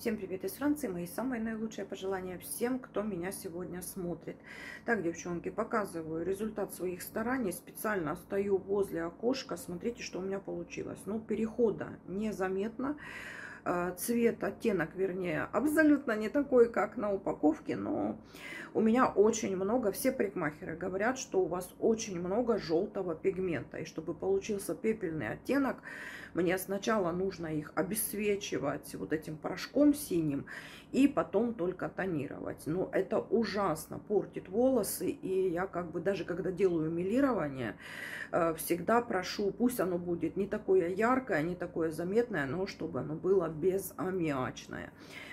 Всем привет из Франции, мои самые наилучшие пожелания всем, кто меня сегодня смотрит. Так, девчонки, показываю результат своих стараний. Специально стою возле окошка, смотрите, что у меня получилось. Ну, перехода незаметно. Цвет, оттенок, вернее, абсолютно не такой, как на упаковке, но у меня очень много, все парикмахеры говорят, что у вас очень много желтого пигмента, и чтобы получился пепельный оттенок, мне сначала нужно их обесцвечивать вот этим порошком синим, и потом только тонировать. Но это ужасно портит волосы, и я как бы даже когда делаю мелирование, всегда прошу, пусть оно будет не такое яркое, не такое заметное, но чтобы оно было безаммиачное.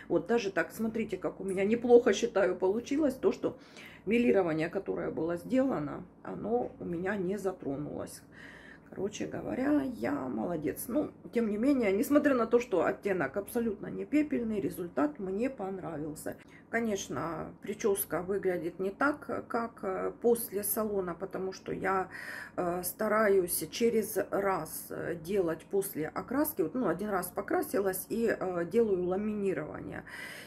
Вот даже так, смотрите, как у меня неплохо, считаю, получилось то, что мелирование, которое было сделано, оно у меня не затронулось. Короче говоря, я молодец. Но, тем не менее, несмотря на то, что оттенок абсолютно не пепельный, результат мне понравился. Конечно, прическа выглядит не так, как после салона, потому что я стараюсь через раз делать после окраски. Вот, ну, один раз покрасилась и делаю ламинирование.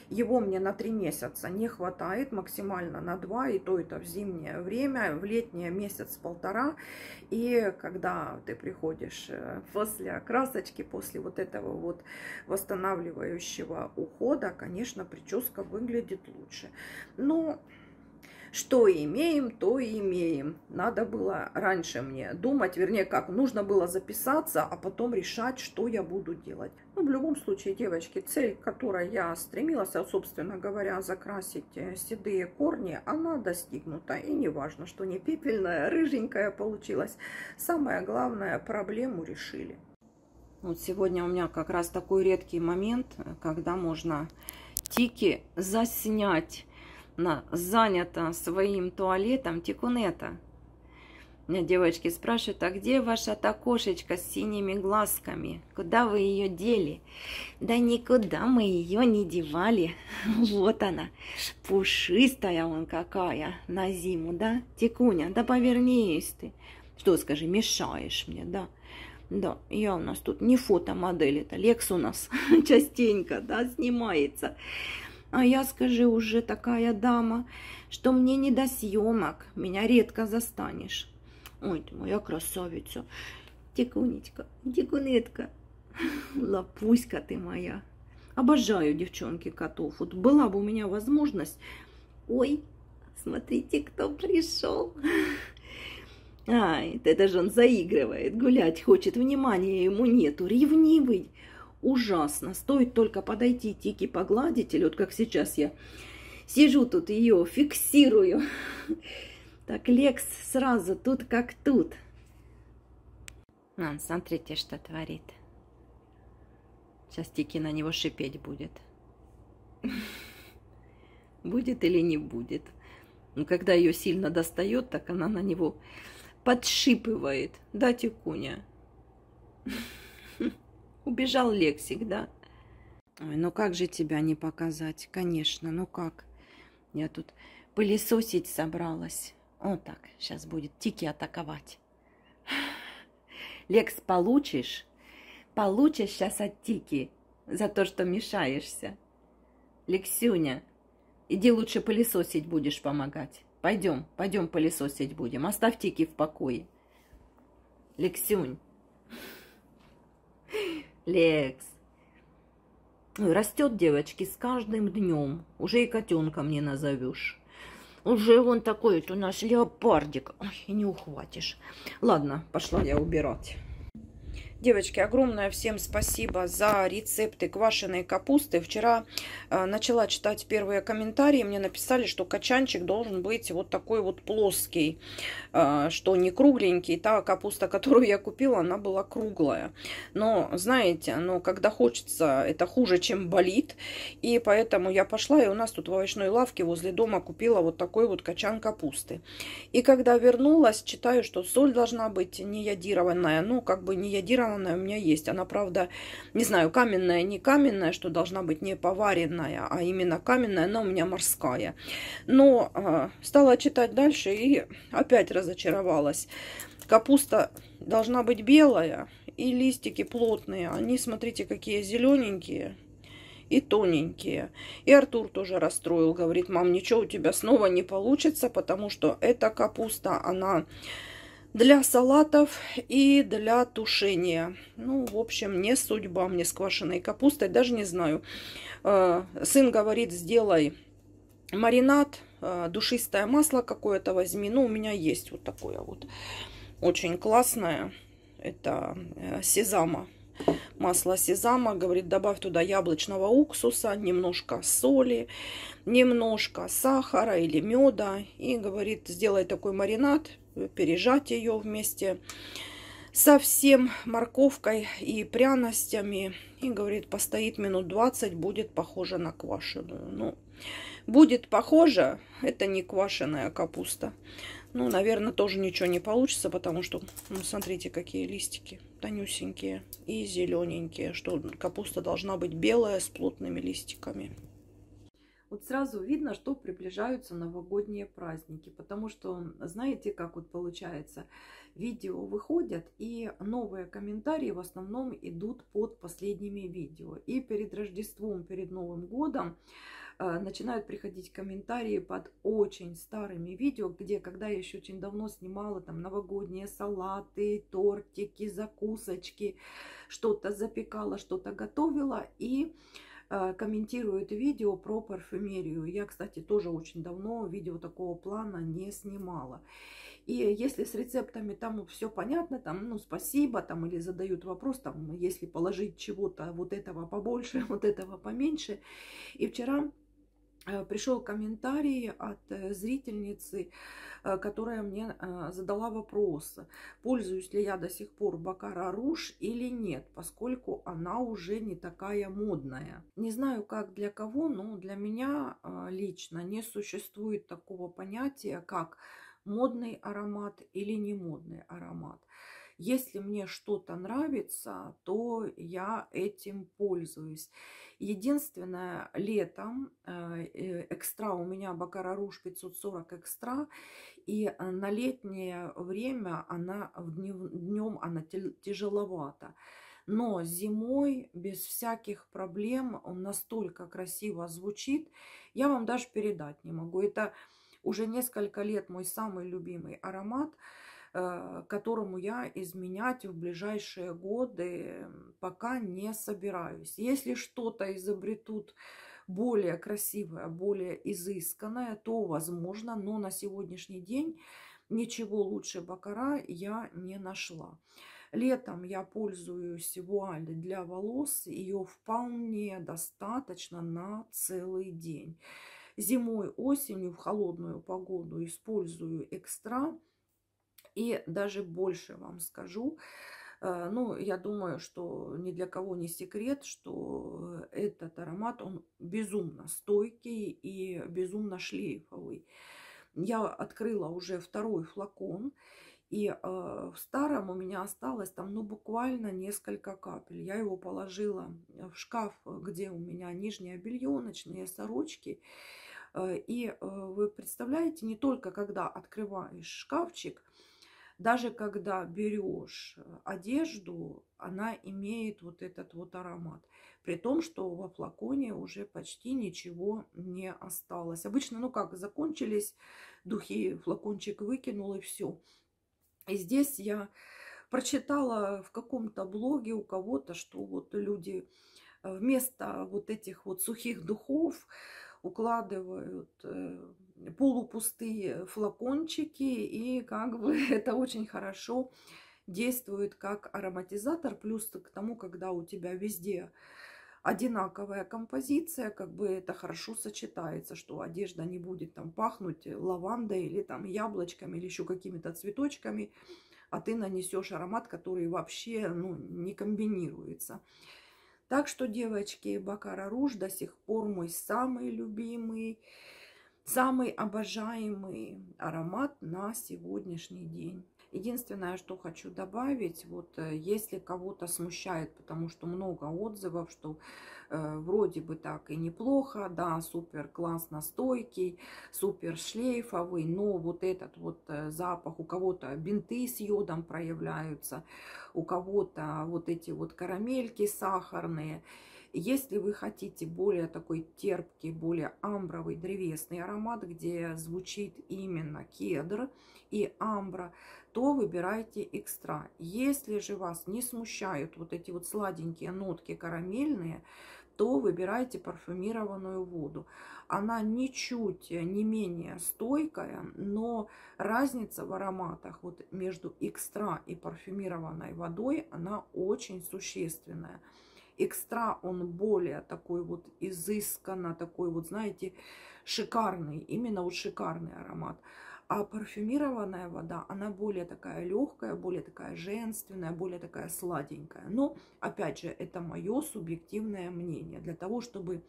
Его мне на 3 месяца не хватает, максимально на 2, и то это в зимнее время, в летнее месяц-полтора. И когда ты приходишь после окрасочки, после вот этого вот восстанавливающего ухода, конечно, прическа выглядит лучше. Но что имеем, то имеем. Надо было раньше мне думать, вернее, как нужно было записаться, а потом решать, что я буду делать. Ну, в любом случае, девочки, цель, к которой я стремилась, собственно говоря, закрасить седые корни, она достигнута. И не важно, что не пепельная, рыженькая получилась. Самое главное, проблему решили. Вот сегодня у меня как раз такой редкий момент, когда можно тики заснять. Она занята своим туалетом тикунета. Меня девочки спрашивают, а где ваша та кошечка с синими глазками? Куда вы ее дели? Да никуда мы ее не девали. Вот она, пушистая он какая на зиму, да? Тикуня, да повернись ты. Что, скажи, мешаешь мне, да? Да, я у нас тут не фотомодель, это Лекс у нас частенько, да, снимается. А я, скажи, уже такая дама, что мне не до съемок, меня редко застанешь. Ой, ты моя красавица, тикунечка, тикунетка, лапуська ты моя. Обожаю, девчонки, котов. Вот была бы у меня возможность... Ой, смотрите, кто пришел. Ай, это же он заигрывает, гулять хочет, внимания ему нету, ревнивый. Ужасно, стоит только подойти, тики погладить, или вот как сейчас я сижу тут ее, фиксирую. Так, Лекс сразу тут как тут. Смотрите, что творит. Сейчас тики на него шипеть будет. Будет или не будет. Но когда ее сильно достает, так она на него... подшипывает, да, тикуня? Убежал Лексик, да? Ой, ну как же тебя не показать? Конечно, ну как? Я тут пылесосить собралась. Вот так, сейчас будет тики атаковать. Лекс, получишь? Получишь сейчас от тики за то, что мешаешься. Лексюня, иди лучше пылесосить будешь помогать. Пойдем, пойдем пылесосить будем. Оставь тики в покое. Лексюнь. Лекс. Растет, девочки, с каждым днем. Уже и котенка мне назовешь. Уже вон такой вот у нас леопардик. Ой, не ухватишь. Ладно, пошла я убирать. Девочки, огромное всем спасибо за рецепты квашеной капусты. Вчера начала читать первые комментарии. Мне написали, что качанчик должен быть вот такой вот плоский, что не кругленький. Та капуста, которую я купила, она была круглая. Но, знаете, но когда хочется, это хуже, чем болит. И поэтому я пошла, и у нас тут в овощной лавке возле дома купила вот такой вот качан капусты. И когда вернулась, читаю, что соль должна быть неядированная. Ну, как бы неядированная у меня есть. Она, правда, не знаю, каменная, не каменная, что должна быть не поваренная, а именно каменная, она у меня морская. Но стала читать дальше и опять разочаровалась. Капуста должна быть белая и листики плотные. Они, смотрите, какие зелененькие. и тоненькие. И Артур тоже расстроил, говорит: мам, ничего у тебя снова не получится, потому что эта капуста, она для салатов и для тушения. Ну, в общем, не судьба мне с квашеной капустой, даже не знаю. Сын говорит: сделай маринад, душистое масло какое-то возьми. Ну, у меня есть вот такое вот очень классное. Это сезама. Масло сезама, говорит, добавь туда яблочного уксуса, немножко соли, немножко сахара или меда. И, говорит, сделай такой маринад, пережать ее вместе со всем морковкой и пряностями. И, говорит, постоит минут 20, будет похоже на квашеную. Ну, будет похоже, это не квашеная капуста. Ну, наверное, тоже ничего не получится, потому что, ну, смотрите, какие листики тонюсенькие и зелененькие, что капуста должна быть белая с плотными листиками. Вот сразу видно, что приближаются новогодние праздники, потому что, знаете, как вот получается, видео выходят, и новые комментарии в основном идут под последними видео. И перед Рождеством, перед Новым годом начинают приходить комментарии под очень старыми видео, где, когда я еще очень давно снимала там новогодние салаты, тортики, закусочки, что-то запекала, что-то готовила, и комментируют видео про парфюмерию. Я, кстати, тоже очень давно видео такого плана не снимала. И если с рецептами там все понятно, там, ну, спасибо, там, или задают вопрос, там, если положить чего-то, вот этого побольше, вот этого поменьше. И вчера пришел комментарий от зрительницы, которая мне задала вопрос, пользуюсь ли я до сих пор Baccarat Rouge или нет, поскольку она уже не такая модная. Не знаю, как для кого, но для меня лично не существует такого понятия, как модный аромат или не модный аромат. Если мне что-то нравится, то я этим пользуюсь. Единственное, летом экстра у меня Baccarat Rouge 540 экстра, и на летнее время она днем она тяжеловата. Но зимой без всяких проблем он настолько красиво звучит, я вам даже передать не могу. Это уже несколько лет мой самый любимый аромат, которому я изменять в ближайшие годы пока не собираюсь. Если что-то изобретут более красивое, более изысканное, то возможно, но на сегодняшний день ничего лучше Baccarat я не нашла. Летом я пользуюсь вуаль для волос, ее вполне достаточно на целый день. Зимой, осенью, в холодную погоду использую экстра. И даже больше вам скажу, ну, я думаю, что ни для кого не секрет, что этот аромат, он безумно стойкий и безумно шлейфовый. Я открыла уже второй флакон, и в старом у меня осталось там, ну, буквально несколько капель. Я его положила в шкаф, где у меня нижнее белье, ночные сорочки. И вы представляете, не только когда открываешь шкафчик, даже когда берешь одежду, она имеет вот этот вот аромат. При том, что во флаконе уже почти ничего не осталось. Обычно, ну как, закончились духи, флакончик выкинул и все. И здесь я прочитала в каком-то блоге у кого-то, что вот люди вместо вот этих вот сухих духов укладывают полупустые флакончики, и как бы это очень хорошо действует как ароматизатор. Плюс к тому, когда у тебя везде одинаковая композиция, как бы это хорошо сочетается, что одежда не будет там пахнуть лавандой или там яблочками или еще какими-то цветочками, а ты нанесешь аромат, который вообще, ну, не комбинируется. Так что, девочки, Baccarat Rouge до сих пор мой самый любимый, самый обожаемый аромат на сегодняшний день. Единственное, что хочу добавить, вот если кого-то смущает, потому что много отзывов, что вроде бы так и неплохо, да, супер классно стойкий, супер шлейфовый, но вот этот вот запах, у кого-то бинты с йодом проявляются, у кого-то вот эти вот карамельки сахарные. Если вы хотите более такой терпкий, более амбровый, древесный аромат, где звучит именно кедр и амбра, то выбирайте экстра. Если же вас не смущают вот эти вот сладенькие нотки карамельные, то выбирайте парфюмированную воду. Она ничуть не менее стойкая, но разница в ароматах вот между экстра и парфюмированной водой, она очень существенная. Экстра, он более такой вот изысканно, такой вот, знаете, шикарный, именно вот шикарный аромат. А парфюмированная вода, она более такая легкая, более такая женственная, более такая сладенькая. Но, опять же, это мое субъективное мнение. Для того, чтобы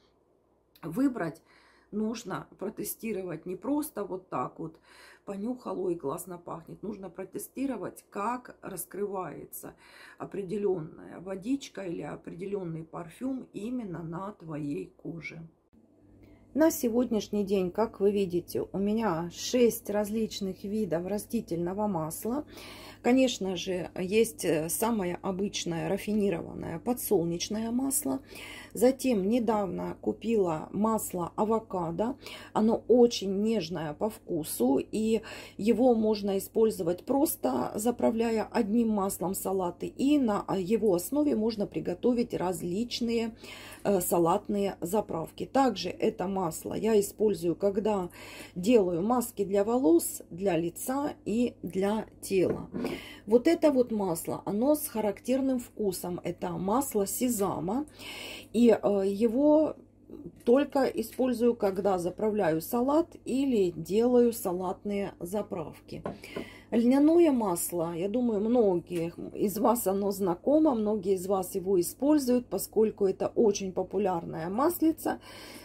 выбрать, нужно протестировать не просто вот так вот, понюхало и классно пахнет. Нужно протестировать, как раскрывается определенная водичка или определенный парфюм именно на твоей коже. На сегодняшний день, как вы видите, у меня 6 различных видов растительного масла. Конечно же, есть самое обычное рафинированное подсолнечное масло. Затем недавно купила масло авокадо. Оно очень нежное по вкусу, и его можно использовать просто заправляя одним маслом салаты. И на его основе можно приготовить различные салатные заправки. Также это масло я использую, когда делаю маски для волос, для лица и для тела. Вот это вот масло, оно с характерным вкусом. Это масло сезама. И его только использую, когда заправляю салат или делаю салатные заправки. Льняное масло, я думаю, многие из вас оно знакомо, многие из вас его используют, поскольку это очень популярная маслица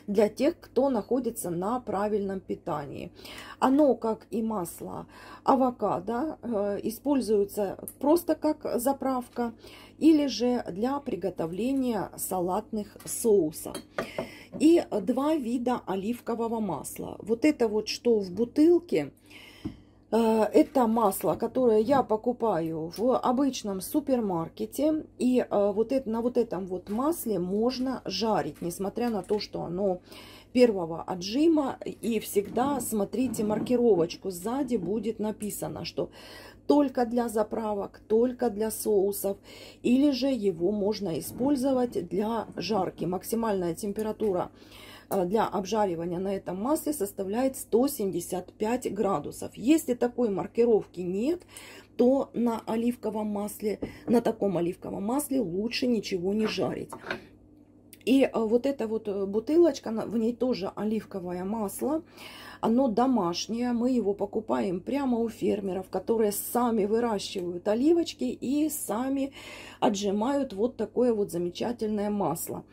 для тех, кто находится на правильном питании. Оно, как и масло авокадо, используется просто как заправка или же для приготовления салатных соусов. И 2 вида оливкового масла. Вот это вот, что в бутылке, это масло, которое я покупаю в обычном супермаркете. И вот это, на вот этом вот масле можно жарить, несмотря на то, что оно первого отжима. И всегда смотрите маркировочку. Сзади будет написано, что только для заправок, только для соусов. Или же его можно использовать для жарки. Максимальная температура для обжаривания на этом масле составляет 175 градусов. Если такой маркировки нет, то на таком оливковом масле лучше ничего не жарить. И вот эта вот бутылочка, в ней тоже оливковое масло. Оно домашнее, мы его покупаем прямо у фермеров, которые сами выращивают оливочки и сами отжимают вот такое вот замечательное масло.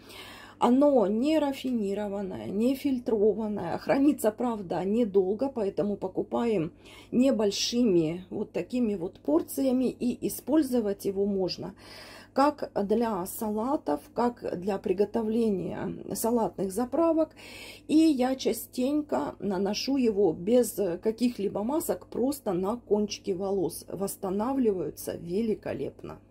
Оно не рафинированное, не фильтрованное, хранится, правда, недолго, поэтому покупаем небольшими вот такими вот порциями, и использовать его можно как для салатов, как для приготовления салатных заправок. И я частенько наношу его без каких-либо масок, просто на кончики волос. Восстанавливаются великолепно.